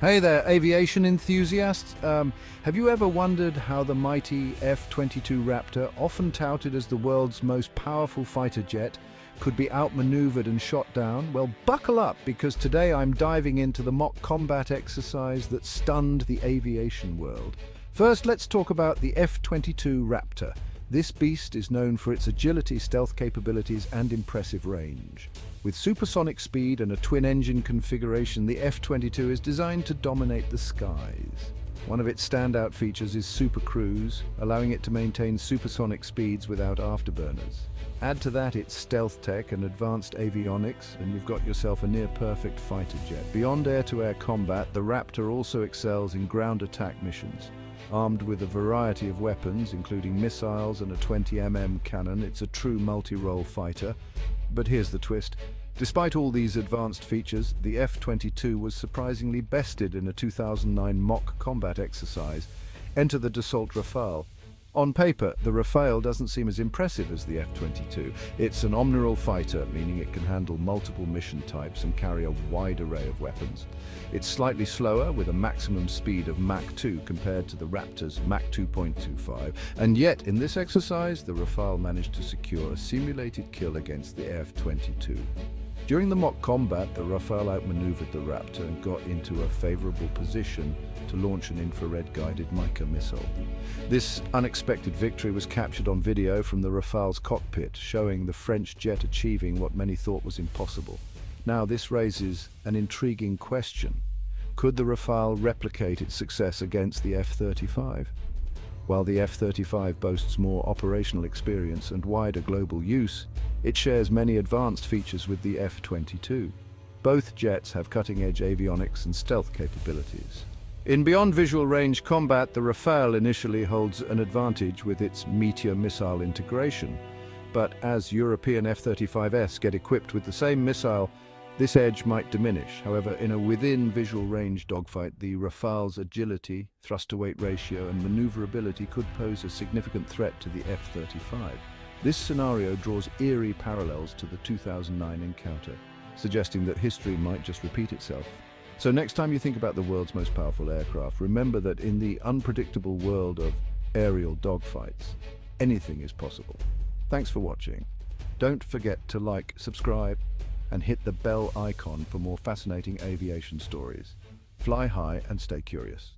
Hey there, aviation enthusiasts. Have you ever wondered how the mighty F-22 Raptor, often touted as the world's most powerful fighter jet, could be outmaneuvered and shot down? Well, buckle up, because today I'm diving into the mock combat exercise that stunned the aviation world. First, let's talk about the F-22 Raptor. This beast is known for its agility, stealth capabilities, and impressive range. With supersonic speed and a twin-engine configuration, the F-22 is designed to dominate the skies. One of its standout features is Super Cruise, allowing it to maintain supersonic speeds without afterburners. Add to that its stealth tech and advanced avionics, and you've got yourself a near-perfect fighter jet. Beyond air-to-air combat, the Raptor also excels in ground attack missions. Armed with a variety of weapons, including missiles and a 20mm cannon, it's a true multi-role fighter. But here's the twist. Despite all these advanced features, the F-22 was surprisingly bested in a 2009 mock combat exercise. Enter the Dassault Rafale. On paper, the Rafale doesn't seem as impressive as the F-22. It's an omni-role fighter, meaning it can handle multiple mission types and carry a wide array of weapons. It's slightly slower, with a maximum speed of Mach 2 compared to the Raptor's Mach 2.25, and yet in this exercise, the Rafale managed to secure a simulated kill against the F-22. During the mock combat, the Rafale outmaneuvered the Raptor and got into a favorable position to launch an infrared-guided MICA missile. This unexpected victory was captured on video from the Rafale's cockpit, showing the French jet achieving what many thought was impossible. Now, this raises an intriguing question. Could the Rafale replicate its success against the F-35? While the F-35 boasts more operational experience and wider global use, it shares many advanced features with the F-22. Both jets have cutting-edge avionics and stealth capabilities. In beyond visual range combat, the Rafale initially holds an advantage with its Meteor missile integration. But as European F-35s get equipped with the same missile, this edge might diminish. However, in a within-visual range dogfight, the Rafale's agility, thrust-to-weight ratio, and maneuverability could pose a significant threat to the F-35. This scenario draws eerie parallels to the 2009 encounter, suggesting that history might just repeat itself. So next time you think about the world's most powerful aircraft, remember that in the unpredictable world of aerial dogfights, anything is possible. Thanks for watching. Don't forget to like, subscribe, and hit the bell icon for more fascinating aviation stories. Fly high and stay curious.